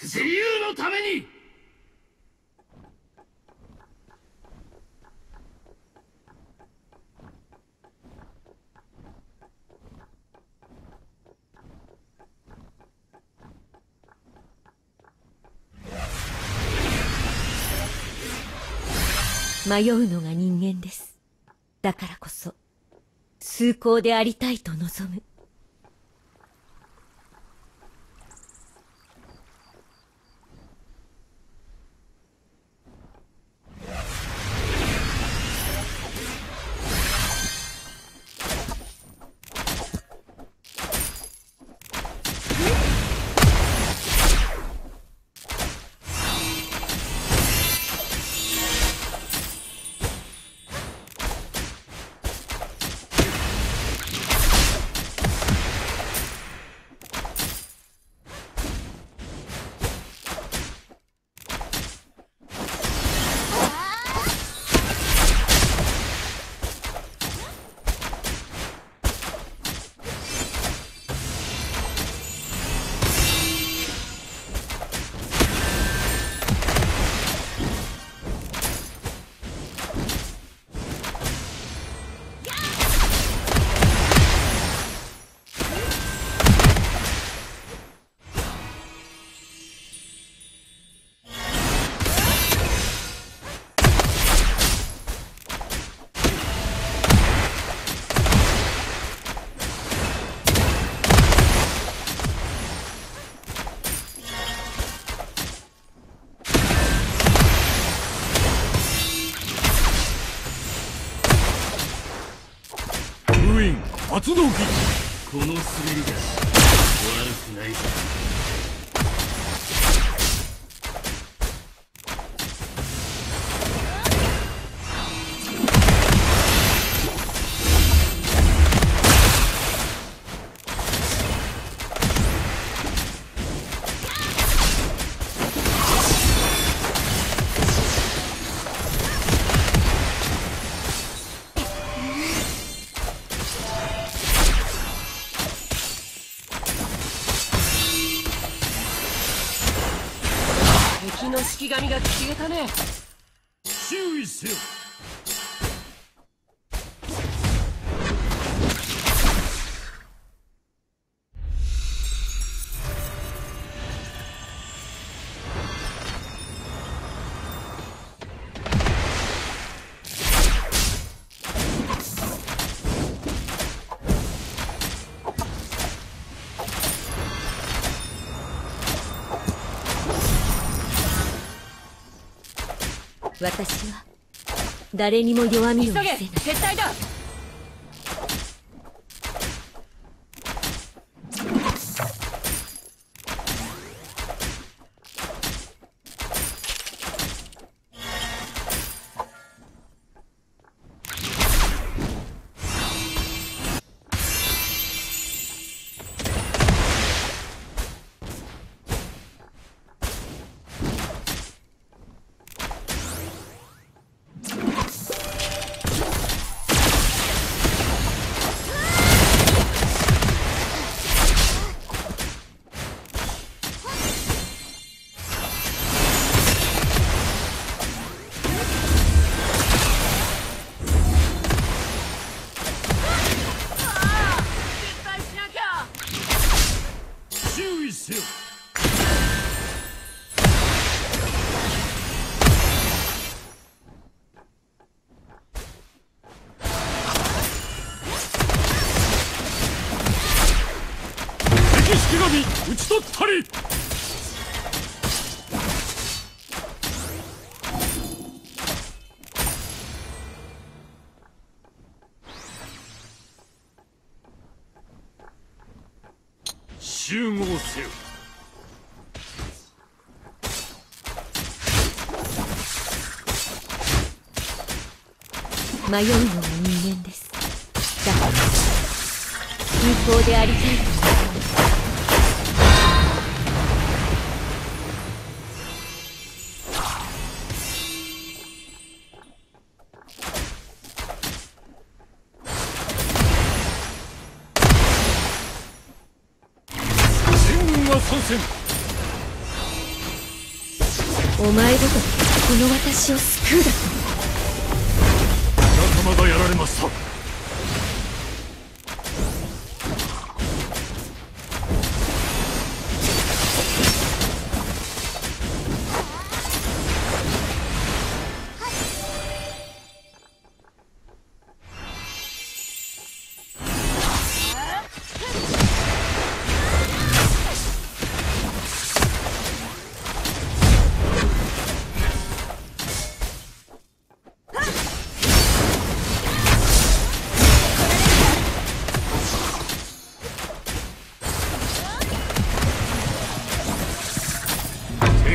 自由のために。迷うのが人間です。だからこそ崇高でありたいと望む。発動機、この滑りが悪くないぞ。式神が消えたね。注意せよ。私は誰にも弱みを見せない。急げ、撤退だ。討ち取ったり。集合せよ。迷うのは人間です。だから崇高でありたい。お前ごとこの私を救うだと。仲間がやられました。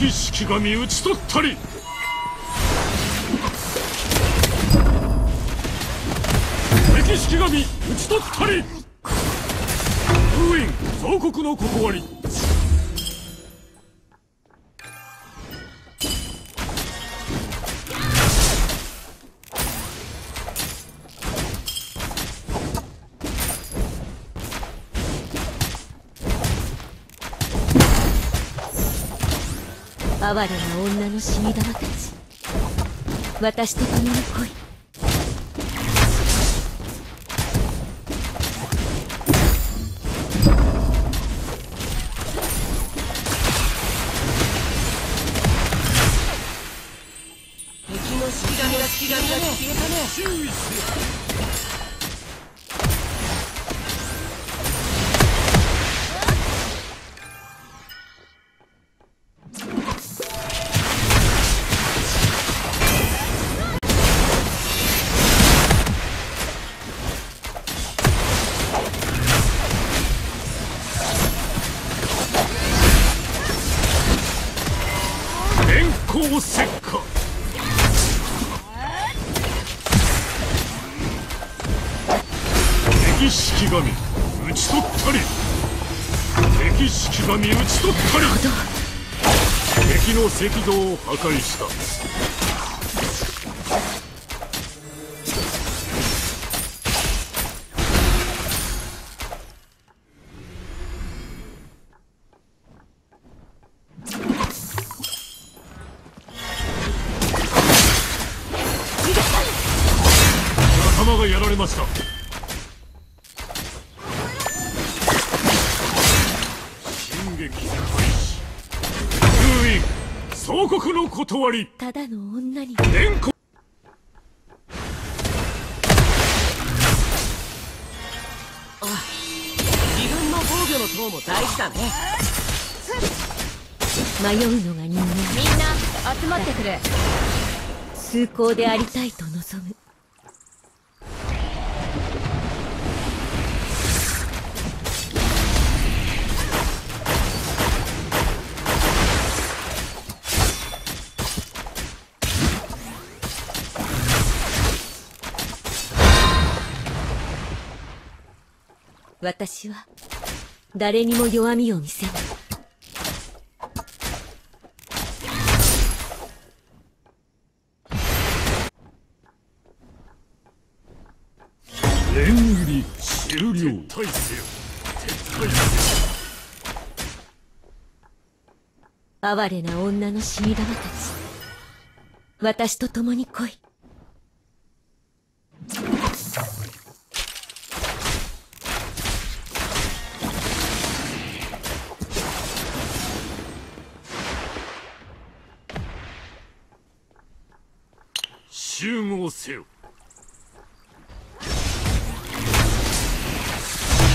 意識が身打ち取ったり。歴史神討ち取ったり。封印増国の心あり。哀れな女の死に玉たち、私と君の恋、敵の式神が式神が消えたね。注意して敵式神討ち取ったり。敵式神討ち取ったり。敵の石像を破壊した。仲間がやられました。総国の断り。ただの女に年功自分の防御の塔も大事だね。迷うのが人間。みんな集まってくれ。崇高でありたいと望む。私は誰にも弱みを見せない。連入り終了。撤退せよ、撤退せよ。哀れな女の死に玉たち、私と共に来い。集合せよ。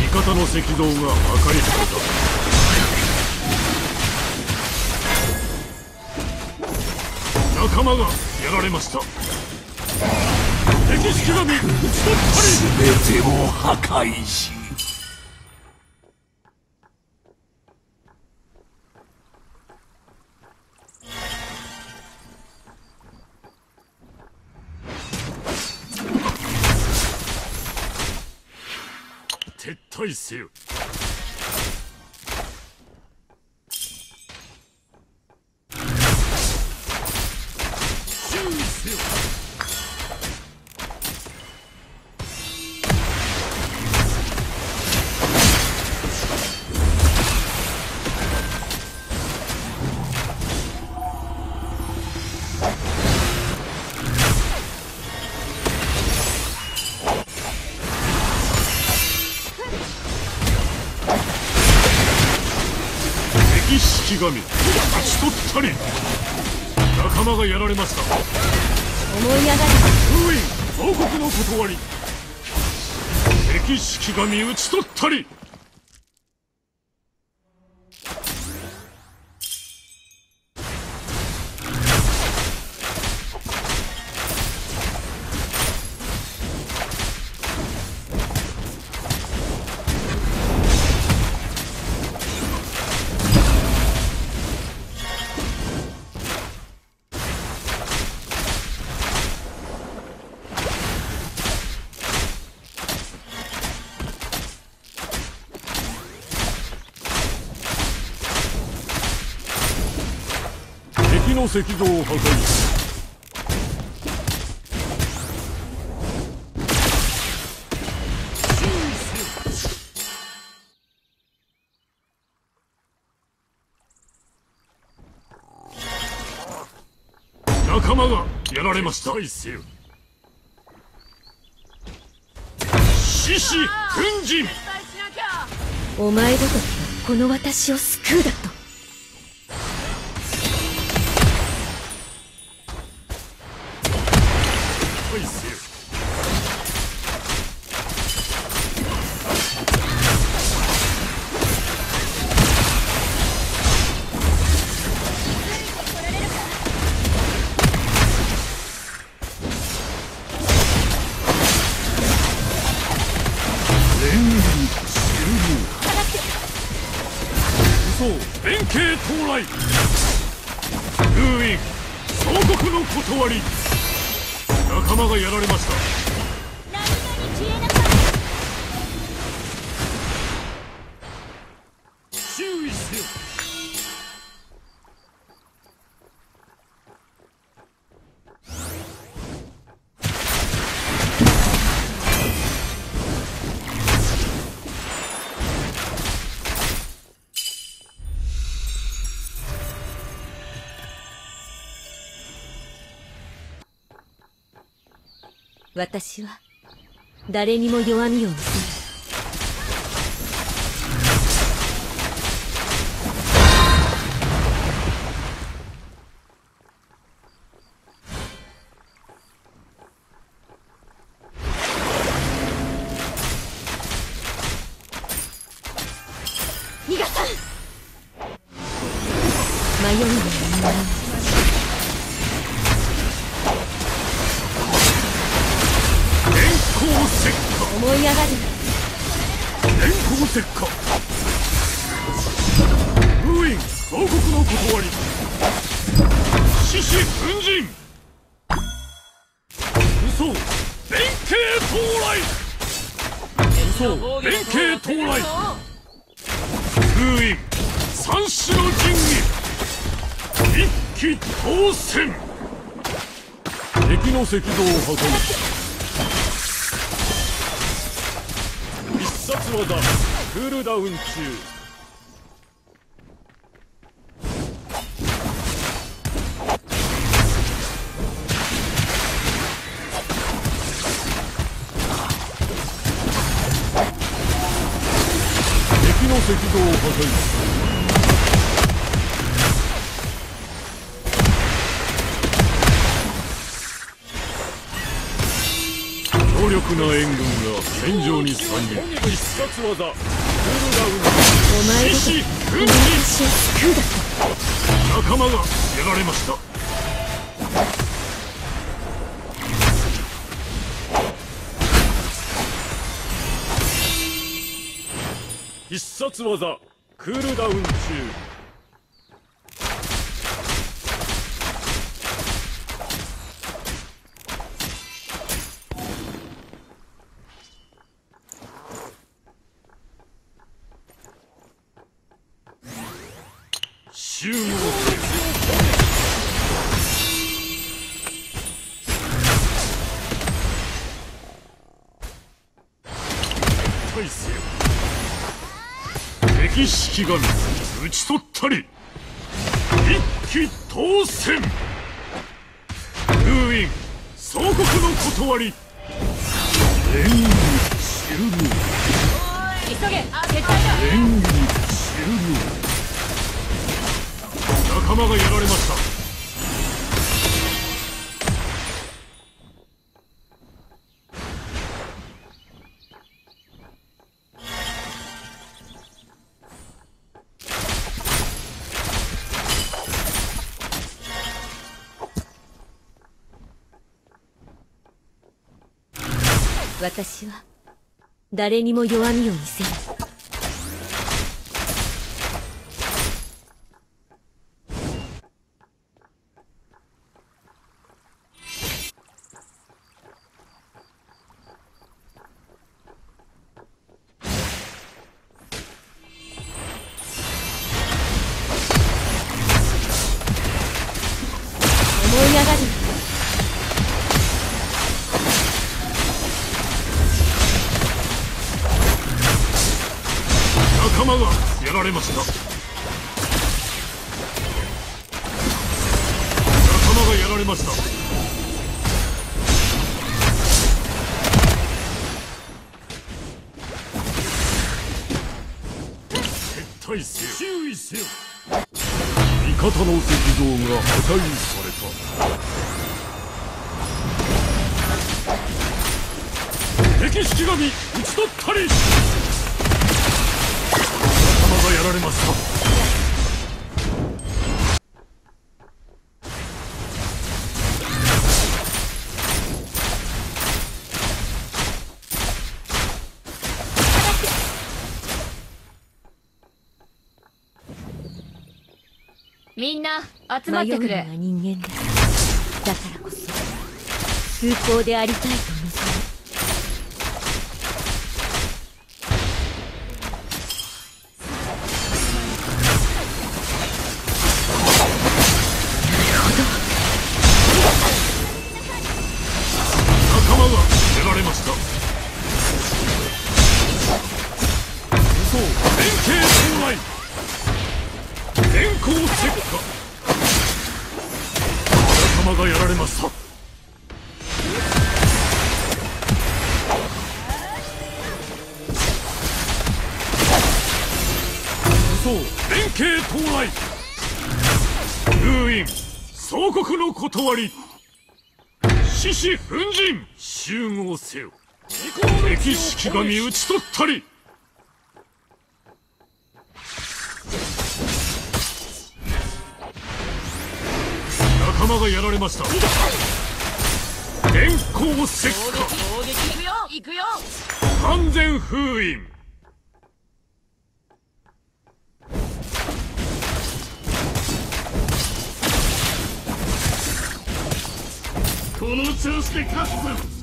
味方の石像が破壊された。仲間がやられました。敵式神討ち取ったり。全てを破壊し。撤退せよ。注意せよ。神討ち取ったり、仲間がやられました。思い上がる封印報告の断り、敵式神討ち取ったり。敵の石像を破壊。仲間がやられました。獅子奮迅、お前ごときがこの私を救うだと。連携到来、封印総国の断り、仲間がやられました。何々消えなさい、注意せよ。私は誰にも弱みを見せない。逃がさん、迷いがない。思い上がる電光石火、封印報告の断り、獅子奮迅、嘘弁慶到来、嘘弁慶到来、封印三種の神器、一気当選、敵の石像を破壊。クールダウン中。敵の石像を破壊。強力な援軍が戦場に参入。必殺技クールダウン、お前ごときが私を救うだと。仲間がやられました。必殺技クールダウン中。集合。敵式神討ち取ったり、一気当選、封印総国の断り、連軍終了。急げ、撤退だ。連軍終了。仲間がやられました。 私は誰にも弱みを見せない。思い上がる。 仲間がやられました。仲間がやられました。撤退せよ、注意せよ。味方の石像が破壊された。敵式神討ち取ったり。 やられました。みんな集まってくれ。人間だからこそ崇高でありたいと。 仲間がやられました。そう、連携到来。封印、総国の断り。獅子奮陣、集合せよ。歴史神討ち取ったり。 仲間がやられました。電光石火。行くよ。完全封印。この調子で勝つぞ。